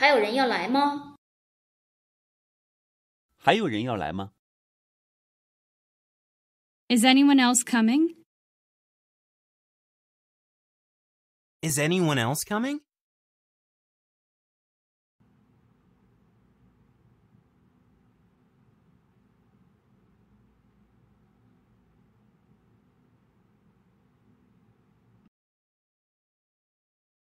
还有人要来吗？还有人要来吗？ Is anyone else coming? Is anyone else coming?